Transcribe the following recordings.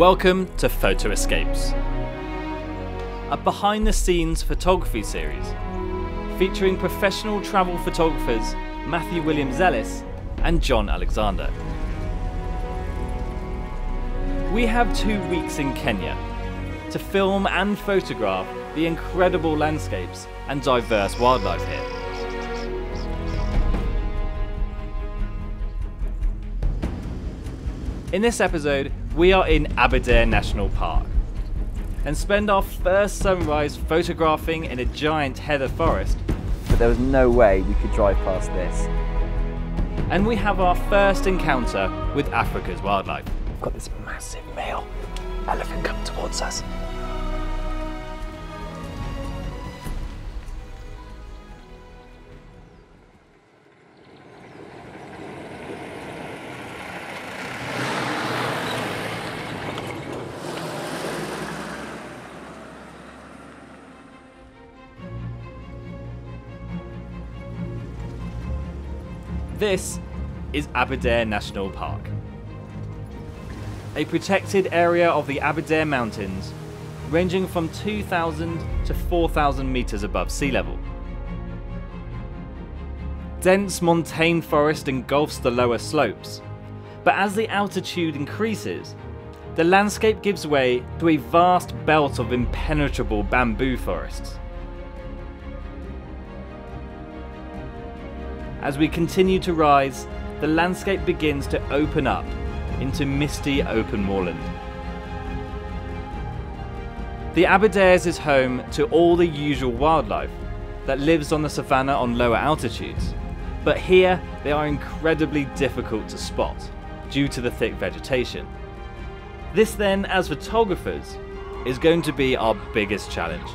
Welcome to Photo Escapes, a behind-the-scenes photography series featuring professional travel photographers Matthew Williams-Ellis and John Alexander. We have 2 weeks in Kenya to film and photograph the incredible landscapes and diverse wildlife here. In this episode, we are in Aberdare National Park and spend our first sunrise photographing in a giant heather forest. But there was no way we could drive past this. And we have our first encounter with Africa's wildlife. We've got this massive male elephant coming towards us. This is Aberdare National Park, a protected area of the Aberdare Mountains, ranging from 2,000 to 4,000 metres above sea level. Dense montane forest engulfs the lower slopes, but as the altitude increases, the landscape gives way to a vast belt of impenetrable bamboo forests. As we continue to rise, the landscape begins to open up into misty open moorland. The Aberdares is home to all the usual wildlife that lives on the savannah on lower altitudes, but here they are incredibly difficult to spot due to the thick vegetation. This then, as photographers, is going to be our biggest challenge.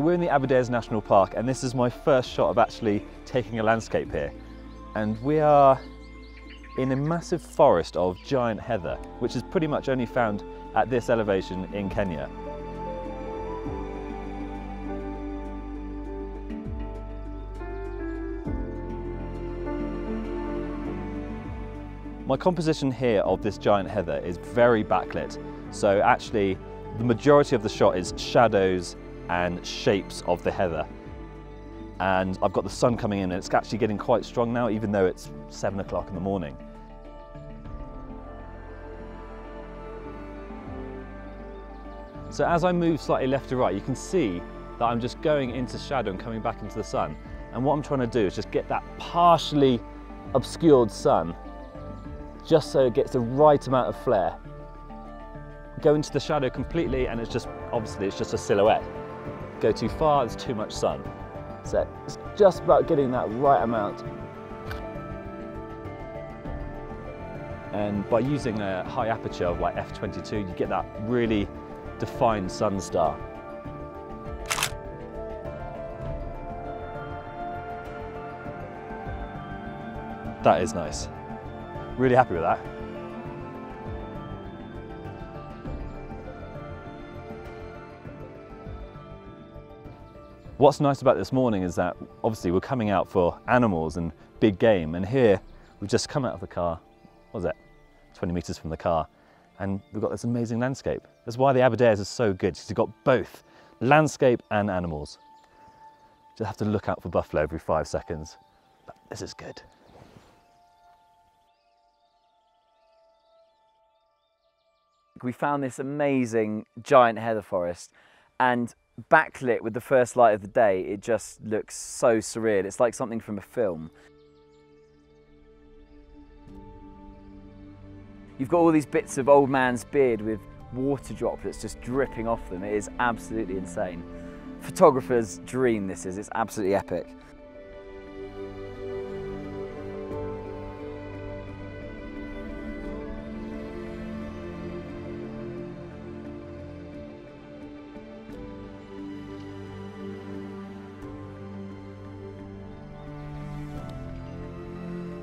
We're in the Aberdare National Park, and this is my first shot of actually taking a landscape here. And we are in a massive forest of giant heather, which is pretty much only found at this elevation in Kenya. My composition here of this giant heather is very backlit, so actually the majority of the shot is shadows and shapes of the heather. And I've got the sun coming in, and it's actually getting quite strong now, even though it's 7 o'clock in the morning. So as I move slightly left to right, you can see that I'm just going into shadow and coming back into the sun. And what I'm trying to do is just get that partially obscured sun, just so it gets the right amount of flare. Go into the shadow completely, and it's just, obviously it's just a silhouette. Go too far, there's too much sun. So it's just about getting that right amount. And by using a high aperture of like f/22, you get that really defined sun star. That is nice. Really happy with that. What's nice about this morning is that obviously we're coming out for animals and big game, and here we've just come out of the car, what was it, 20 metres from the car, and we've got this amazing landscape. That's why the Aberdares is so good, because you've got both landscape and animals. Just have to look out for buffalo every 5 seconds, but this is good. We found this amazing giant heather forest, and backlit with the first light of the day, it just looks so surreal. It's like something from a film. You've got all these bits of old man's beard with water droplets just dripping off them. It is absolutely insane. Photographer's dream this is, it's absolutely epic.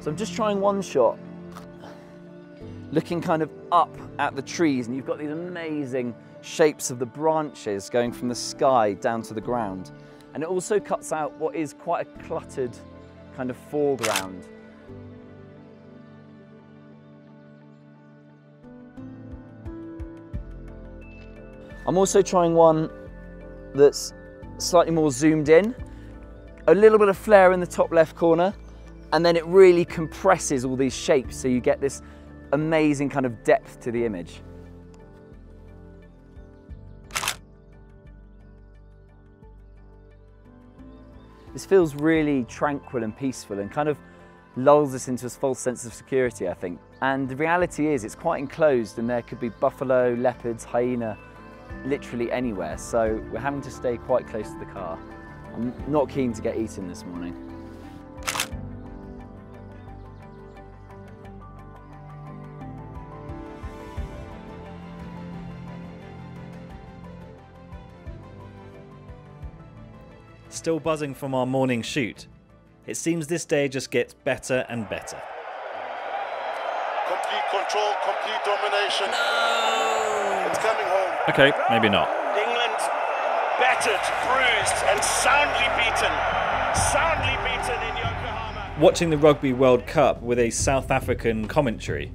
So I'm just trying one shot, looking kind of up at the trees, and you've got these amazing shapes of the branches going from the sky down to the ground. And it also cuts out what is quite a cluttered kind of foreground. I'm also trying one that's slightly more zoomed in, a little bit of flare in the top left corner, and then it really compresses all these shapes, so you get this amazing kind of depth to the image. This feels really tranquil and peaceful, and kind of lulls us into a false sense of security, I think. And the reality is it's quite enclosed, and there could be buffalo, leopards, hyena, literally anywhere. So we're having to stay quite close to the car. I'm not keen to get eaten this morning. Still buzzing from our morning shoot, it seems this day just gets better and better. Complete control, complete domination. No! It's coming home. Okay, maybe not. England battered, bruised and soundly beaten in Yokohama. Watching the Rugby World Cup with a South African commentary,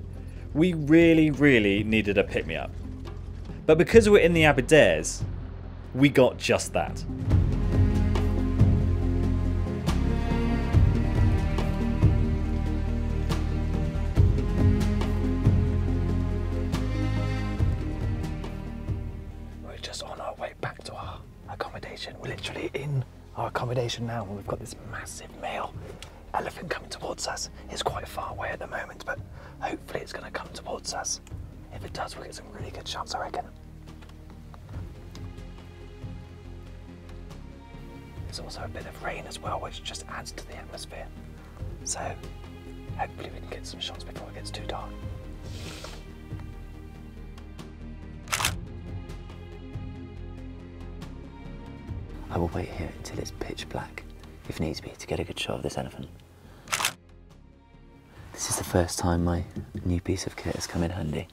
we really, really needed a pick-me-up. But because we're in the Aberdares, we got just that. We're literally in our accommodation now, and we've got this massive male elephant coming towards us. It's quite far away at the moment, but hopefully it's going to come towards us. If it does, we'll get some really good shots, I reckon. There's also a bit of rain as well, which just adds to the atmosphere. So hopefully we can get some shots before it gets too dark. I will wait here until it's pitch black, if needs be, to get a good shot of this elephant. This is the first time my new piece of kit has come in handy,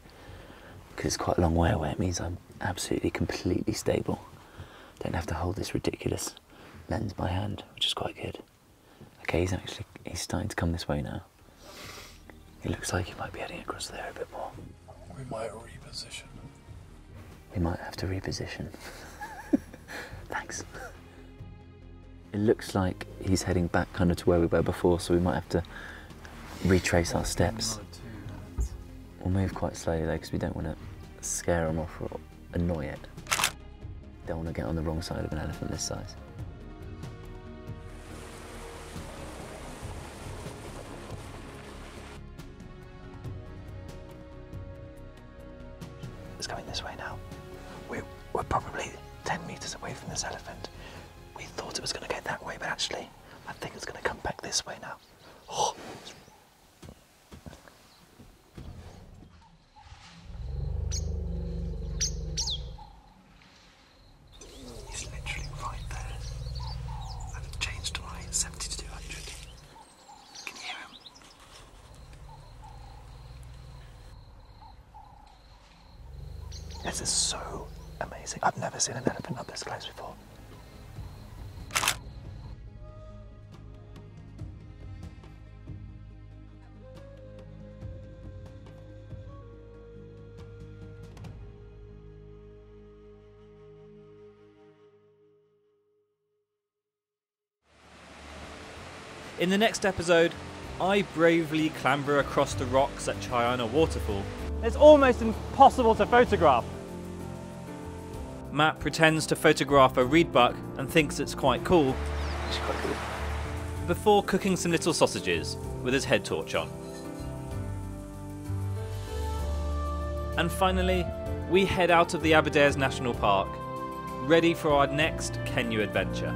because it's quite a long way away. It means I'm absolutely, completely stable. Don't have to hold this ridiculous lens by hand, which is quite good. Okay, he's starting to come this way now. It looks like he might be heading across there a bit more. We might reposition. We might have to reposition. Thanks. It looks like he's heading back kind of to where we were before, so we might have to retrace our steps. We'll move quite slowly though, because we don't want to scare him off or annoy it. Don't want to get on the wrong side of an elephant this size. It's going this way now. We're probably 10 metres away from this elephant. We thought it was going to go that way, but actually, I think it's going to come back this way now. Oh. He's literally right there. I've changed my 70 to 200. Can you hear him? This is so amazing. I've never seen an elephant up this close before. In the next episode, I bravely clamber across the rocks at Chiana Waterfall. It's almost impossible to photograph. Matt pretends to photograph a reedbuck and thinks it's quite cool. It's quite cool. Before cooking some little sausages with his head torch on. And finally, we head out of the Aberdare National Park, ready for our next Kenya adventure.